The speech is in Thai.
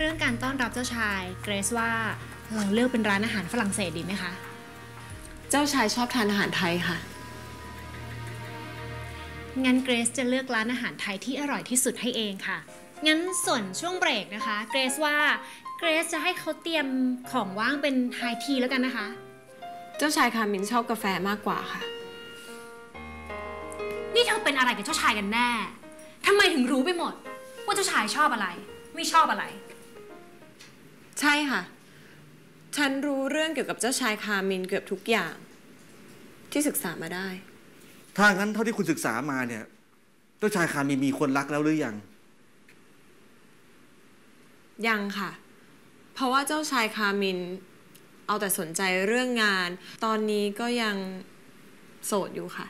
เรื่องการต้อนรับเจ้าชายเกรซว่าเราเลือกเป็นร้านอาหารฝรั่งเศสดีไหมคะเจ้าชายชอบทานอาหารไทยค่ะงั้นเกรซจะเลือกร้านอาหารไทยที่อร่อยที่สุดให้เองค่ะงั้นส่วนช่วงเบรกนะคะเกรซว่าเกรซจะให้เขาเตรียมของว่างเป็นไฮทีแล้วกันนะคะเจ้าชายค่ะมินชอบกาแฟมากกว่าค่ะนี่เธอเป็นอะไรกับเจ้าชายกันแน่ทำไมถึงรู้ไปหมดว่าเจ้าชายชอบอะไรไม่ชอบอะไรใช่ค่ะฉันรู้เรื่องเกี่ยวกับเจ้าชายคามินเกือบทุกอย่างที่ศึกษามาได้ถ้างั้นเท่าที่คุณศึกษามาเนี่ยเจ้าชายคามินมีคนรักแล้วหรือยังยังค่ะเพราะว่าเจ้าชายคามินเอาแต่สนใจเรื่องงานตอนนี้ก็ยังโสดอยู่ค่ะ